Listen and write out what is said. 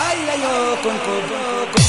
Baila yo con